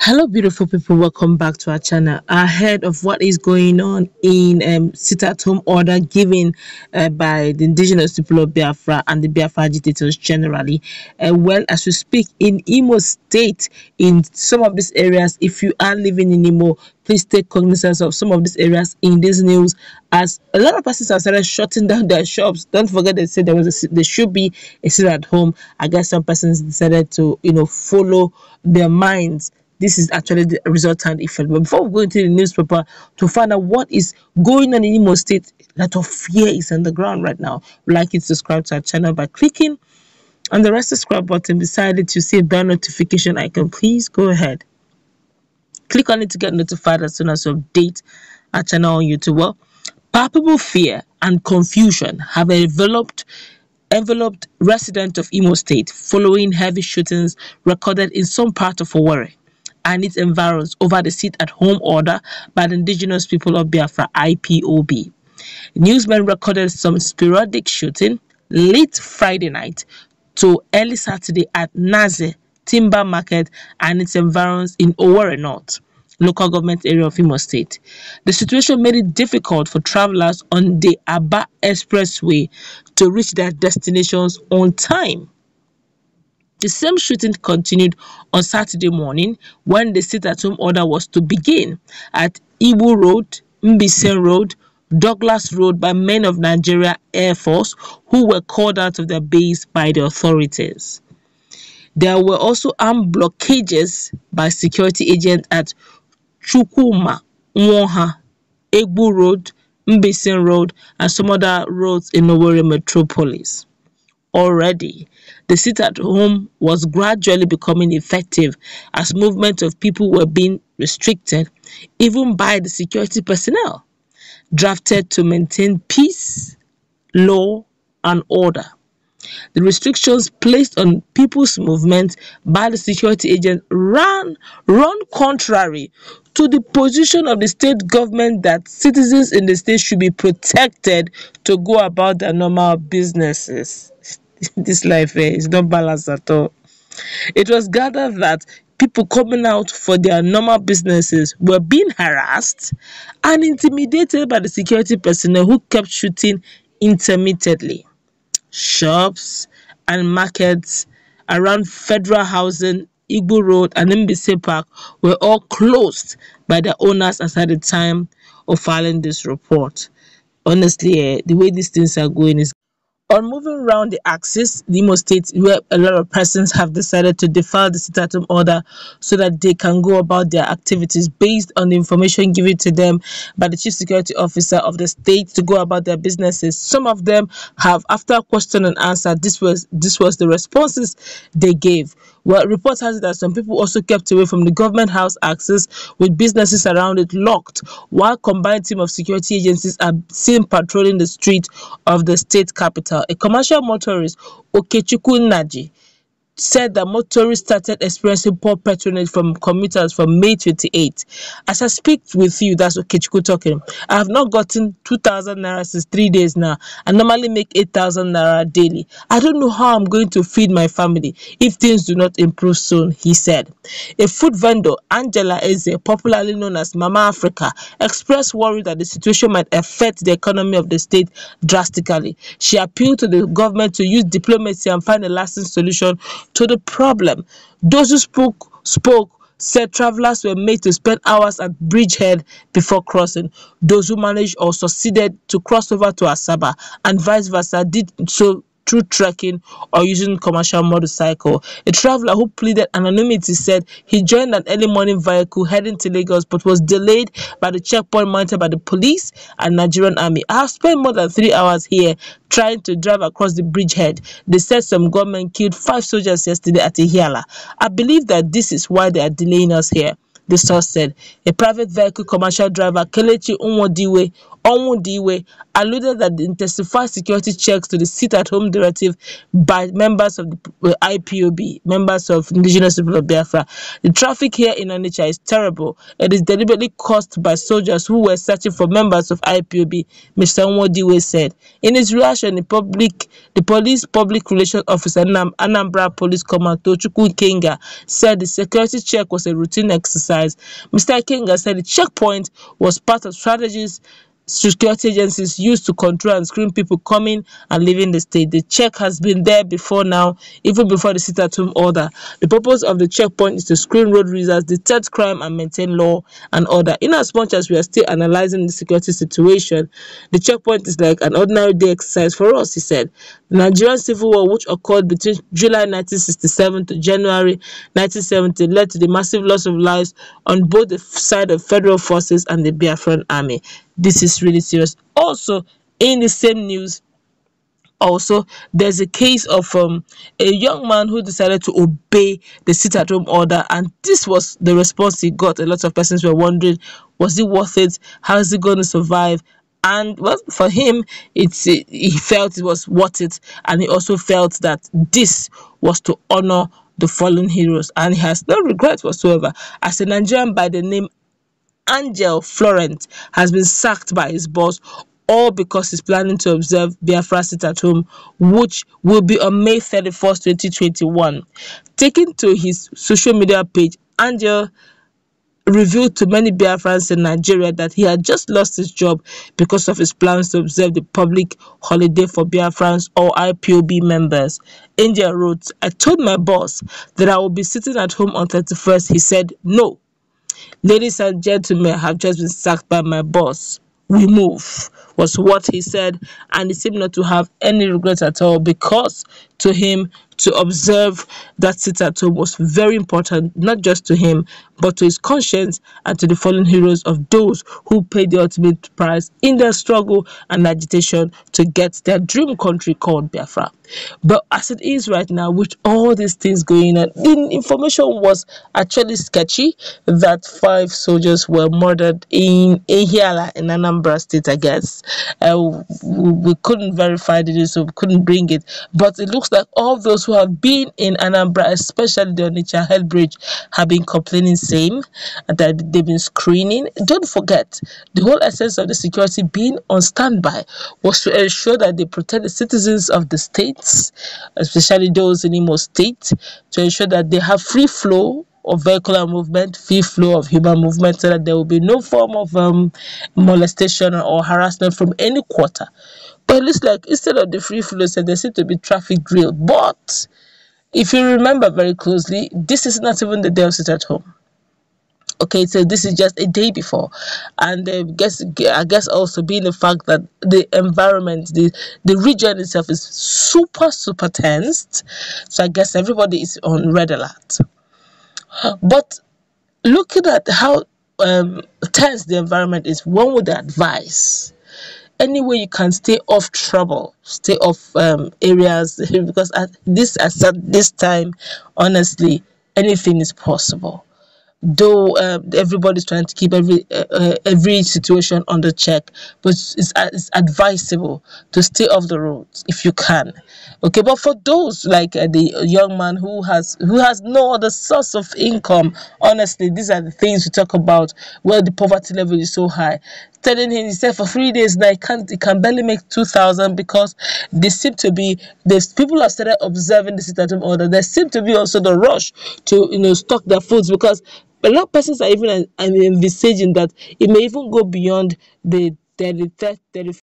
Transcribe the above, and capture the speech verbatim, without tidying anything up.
Hello beautiful people, welcome back to our channel. Ahead of what is going on in um, sit at home order given uh, by the indigenous people of Biafra and the Biafra agitators generally, uh, well, as we speak in Imo State, in some of these areas, if you are living in Imo, please take cognizance of some of these areas in this news, as a lot of persons have started shutting down their shops. Don't forget, they said there was a, there should be a sit at home. I guess some persons decided to, you know, follow their minds. This is actually the resultant effect. But before we go into the newspaper to find out what is going on in Imo State, a lot of fear is on the ground right now. Like and subscribe to our channel by clicking on the red subscribe button beside it. You see bell notification icon. Please go ahead, click on it to get notified as soon as you update our channel on YouTube. Well, palpable fear and confusion have developed. Enveloped residents of Imo State following heavy shootings recorded in some part of Owerri and its environs over the sit-at-home order by the indigenous people of Biafra, I P O B. Newsmen recorded some sporadic shooting late Friday night to early Saturday at Naze Timber Market and its environs in Owerri North, local government area of Imo State. The situation made it difficult for travelers on the Aba Expressway to reach their destinations on time. The same shooting continued on Saturday morning when the sit-at-home order was to begin at Ibu Road, Mbisen Road, Douglas Road by men of Nigeria Air Force who were called out of their base by the authorities. There were also armed blockages by security agents at Chukuma, Nwoha, Egbu Road, Mbisen Road, and some other roads in Owerri Metropolis. Already, the sit at home was gradually becoming effective as movement of people were being restricted, even by the security personnel drafted to maintain peace, law, and order. The restrictions placed on people's movement by the security agent ran, run contrary to the position of the state government that citizens in the state should be protected to go about their normal businesses. This life eh, is not balanced at all. It was gathered that people coming out for their normal businesses were being harassed and intimidated by the security personnel who kept shooting intermittently. Shops and markets around Federal Housing, Igbo Road, and M B C Park were all closed by their owners as at the time of filing this report. Honestly, eh, the way these things are going is... On moving around the axis, the Imo State, where a lot of persons have decided to defile the sit-at-home order so that they can go about their activities based on the information given to them by the chief security officer of the state to go about their businesses. Some of them have, after question and answer, this was this was the responses they gave. Well, reports has it that some people also kept away from the government house access with businesses around it locked, while combined team of security agencies are seen patrolling the street of the state capital. A commercial motorist, Okechukwu Naji, said that motorists started experiencing poor patronage from commuters from May twenty-eighth. As I speak with you, that's Okechukwu talking, I have not gotten two thousand naira since three days now. I normally make eight thousand naira daily. I don't know how I'm going to feed my family if things do not improve soon, he said. A food vendor, Angela Eze, popularly known as Mama Africa, expressed worry that the situation might affect the economy of the state drastically. She appealed to the government to use diplomacy and find a lasting solution to the problem. Those who spoke spoke said travelers were made to spend hours at Bridgehead before crossing. Those who managed or succeeded to cross over to Asaba and vice versa did so through trekking or using commercial motorcycle. A traveler who pleaded anonymity said he joined an early morning vehicle heading to Lagos but was delayed by the checkpoint mounted by the police and Nigerian Army. I have spent more than three hours here trying to drive across the bridgehead. They said some government killed five soldiers yesterday at Ihiala. I believe that this is why they are delaying us here. the source said. A private vehicle commercial driver, Kelechi Umuodiwe, Umuodiwe alluded that the intensified security checks to the sit-at-home directive by members of the I P O B, members of indigenous people of Biafra. The traffic here in Anicha is terrible. It is deliberately caused by soldiers who were searching for members of I P O B, Mister Umuodiwe said. In his reaction, the public, the police public relations officer, Nam, Anambra Police Commander Chukwuma Ikenga, said the security check was a routine exercise. Mister Ikenga said the checkpoint was part of strategies security agencies used to control and screen people coming and leaving the state. The check has been there before now, even before the sit-at-home order. The purpose of the checkpoint is to screen road users, detect crime, and maintain law and order. In as much as we are still analyzing the security situation, the checkpoint is like an ordinary day exercise for us, he said. The Nigerian Civil War, which occurred between July nineteen sixty-seven to January nineteen seventy, led to the massive loss of lives on both the side of federal forces and the Biafran Army. This is really serious. Also, in the same news, also, there's a case of um, a young man who decided to obey the sit-at-home order, and this was the response he got. A lot of persons were wondering, was it worth it? How is he going to survive? And well, for him, it's it, he felt it was worth it, and he also felt that this was to honor the fallen heroes, and he has no regret whatsoever. As a Nigerian by the name Angel Florent has been sacked by his boss, all because he's planning to observe Biafra sit at home, which will be on May thirty-first, twenty twenty-one. Taken to his social media page, Angel revealed to many Biafrans in Nigeria that he had just lost his job because of his plans to observe the public holiday for Biafrans or I P O B members. Angel wrote, "I told my boss that I will be sitting at home on thirty-first. He said, no. Ladies and gentlemen, I have just been sacked by my boss. We move," was what he said, and he seemed not to have any regrets at all, because to him, to observe that sit-at-home was very important, not just to him, but to his conscience and to the fallen heroes of those who paid the ultimate price in their struggle and agitation to get their dream country called Biafra. But as it is right now, with all these things going on, the information was actually sketchy that five soldiers were murdered in Ihiala in Anambra State, I guess. Uh, we couldn't verify the news, so we couldn't bring it. But it looks like all those who have been in Anambra, especially the Onicha Head Bridge, have been complaining same, that they've been screening. Don't forget, the whole essence of the security being on standby was to ensure that they protect the citizens of the states, especially those in Imo State, to ensure that they have free flow of vehicular movement, free flow of human movement, so that there will be no form of um, molestation or harassment from any quarter. But it looks like instead of the free flow, so there seem to be traffic drill. But if you remember very closely, this is not even the day of sit at home. Okay, so this is just a day before, and I guess I guess also being the fact that the environment, the the region itself is super super tensed, so I guess everybody is on red alert. But looking at how um, tense the environment is, one would advise, anyway you can stay off trouble, stay off um, areas, because at this at this time, honestly, anything is possible. Though uh, everybody's trying to keep every uh, uh, every situation under check, but it's, uh, it's advisable to stay off the roads if you can. Okay, but for those like uh, the young man who has who has no other source of income, honestly, these are the things we talk about where the poverty level is so high. Telling him, he said, for three days now he can't, he can barely make two thousand because they seem to be these people have started observing the sit-at-home order. There seem to be also the rush to you know stock their foods, because a lot of persons are even envisaging that it may even go beyond the thirty-first, thirty-first